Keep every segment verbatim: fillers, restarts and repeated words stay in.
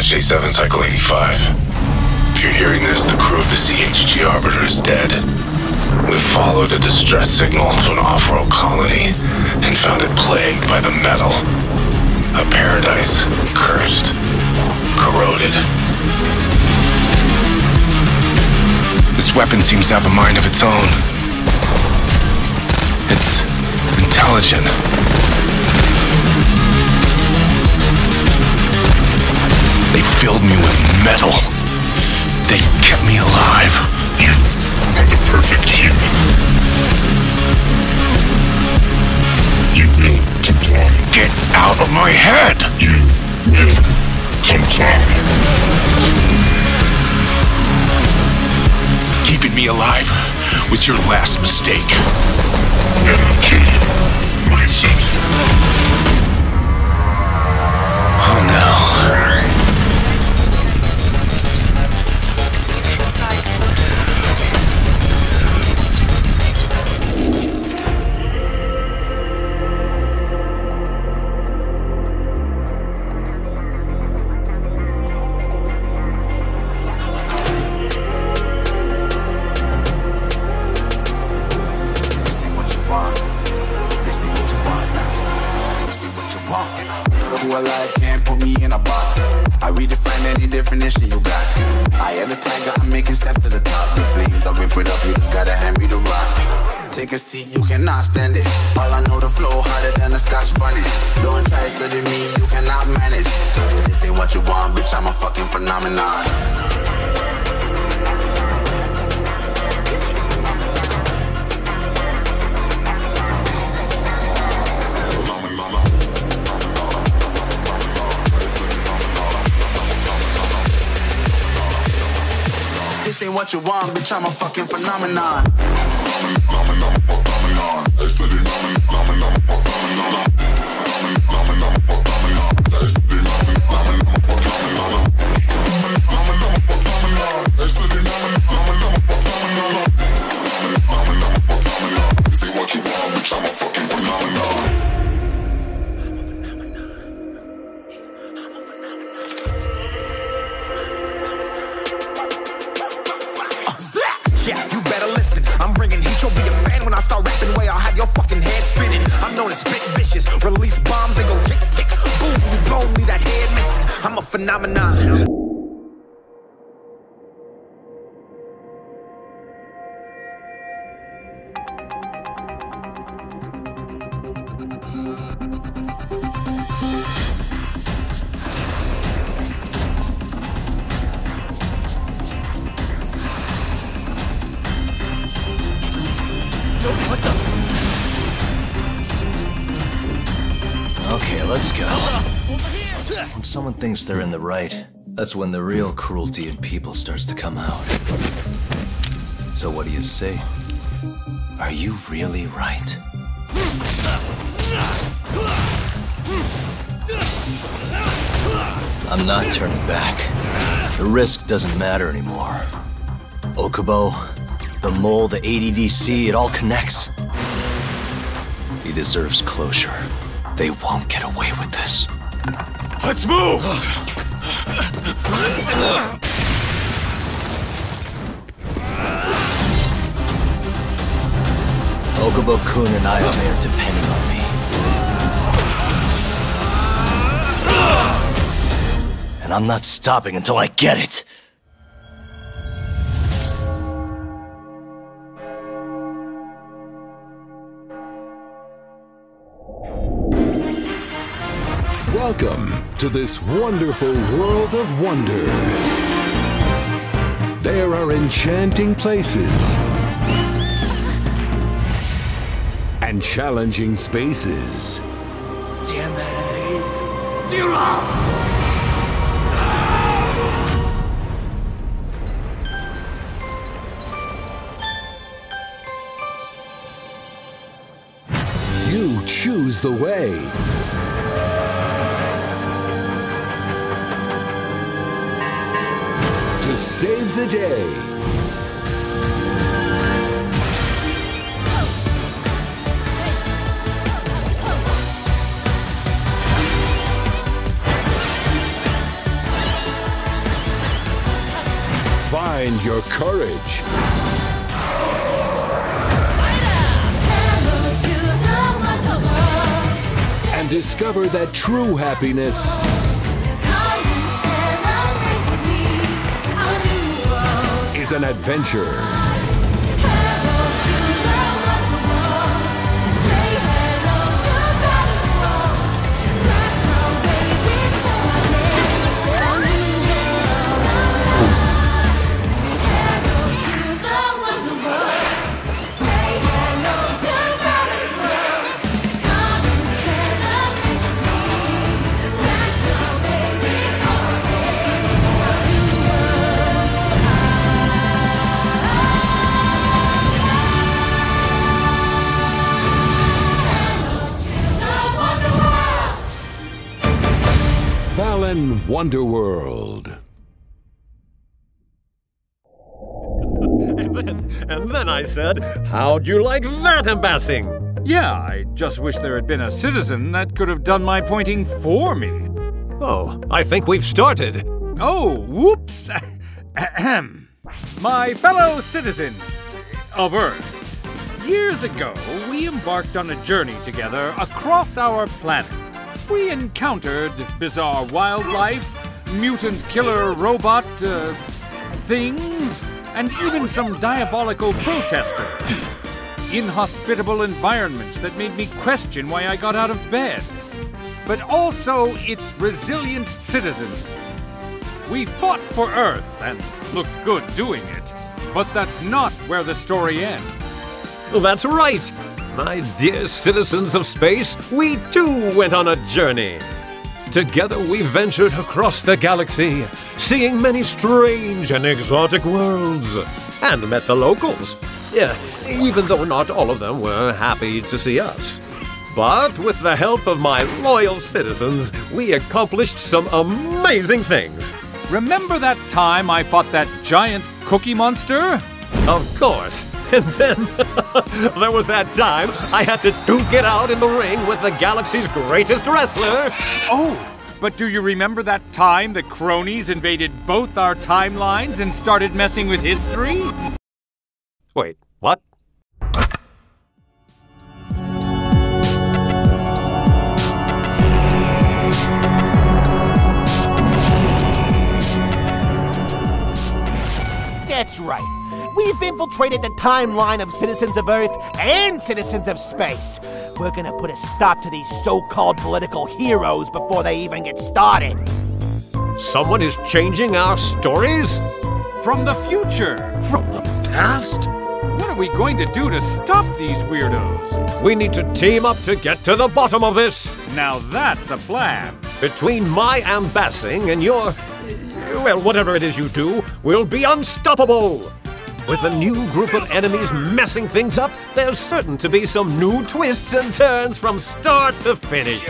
S J seven Cycle eighty-five. If you're hearing this, the crew of the C H G Arbiter is dead. We followed a distress signal to an off-world colony and found it plagued by the metal. A paradise cursed, corroded. This weapon seems to have a mind of its own. It's intelligent. They filled me with metal. They kept me alive. You are the perfect human. You will comply. Get out of my head! You will comply. Keeping me alive was your last mistake. And I'll kill you myself. Oh no. Take a seat, you cannot stand it. All I know, the flow harder than a Scotch bunny. Don't try studying me, you cannot manage. This ain't what you want, bitch, I'm a fucking phenomenon. This ain't what you want, bitch, I'm a fucking phenomenon. Phenomenon. Yo, what the f- Okay, let's go. When someone thinks they're in the right, That's when the real cruelty in people starts to come out. So what do you say? Are you really right? I'm not turning back. The risk doesn't matter anymore. Okubo, the mole, the A D D C, it all connects. He deserves closure. They won't get away with this. Let's move! Okubo-kun and I are there depending on me. And I'm not stopping until I get it! Welcome to this wonderful world of wonder. There are enchanting places and challenging spaces. You choose the way. Save the day. Find your courage. And discover that true happiness is an adventure. Wonder World. And then, and then I said, how'd you like that embassing? Yeah, I just wish there had been a citizen that could have done my pointing for me. Oh, I think we've started. Oh, whoops. Ahem. My fellow citizens of Earth, years ago, we embarked on a journey together across our planet. We encountered bizarre wildlife, mutant killer robot uh, things, and even some diabolical protesters. Inhospitable environments that made me question why I got out of bed. But also its resilient citizens. We fought for Earth and looked good doing it. But that's not where the story ends. Well, that's right. My dear citizens of space, we too went on a journey. Together we ventured across the galaxy, seeing many strange and exotic worlds, and met the locals. Yeah, even though not all of them were happy to see us. But with the help of my loyal citizens, we accomplished some amazing things. Remember that time I fought that giant cookie monster? Of course. And then, there was that time I had to duke it out in the ring with the galaxy's greatest wrestler. Oh, but do you remember that time the cronies invaded both our timelines and started messing with history? Wait, what? That's right. We've infiltrated the timeline of citizens of Earth and citizens of space. We're gonna put a stop to these so-called political heroes before they even get started. Someone is changing our stories? From the future. From the past? What are we going to do to stop these weirdos? We need to team up to get to the bottom of this. Now that's a plan. Between my ambassing and your well, whatever it is you do, we'll be unstoppable! With a new group of enemies messing things up, there's certain to be some new twists and turns from start to finish.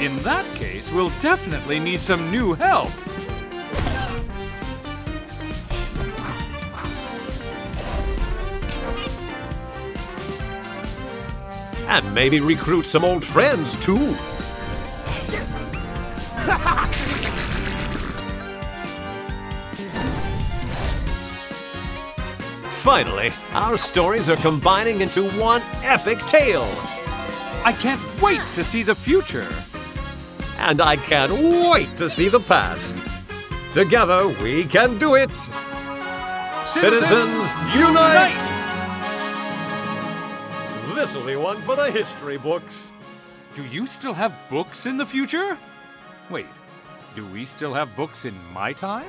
In that case, we'll definitely need some new help. And maybe recruit some old friends, too. Finally, our stories are combining into one epic tale. I can't wait to see the future. And I can't wait to see the past. Together, we can do it. Citizens, Citizens unite! unite! This'll be one for the history books. Do you still have books in the future? Wait, do we still have books in my time?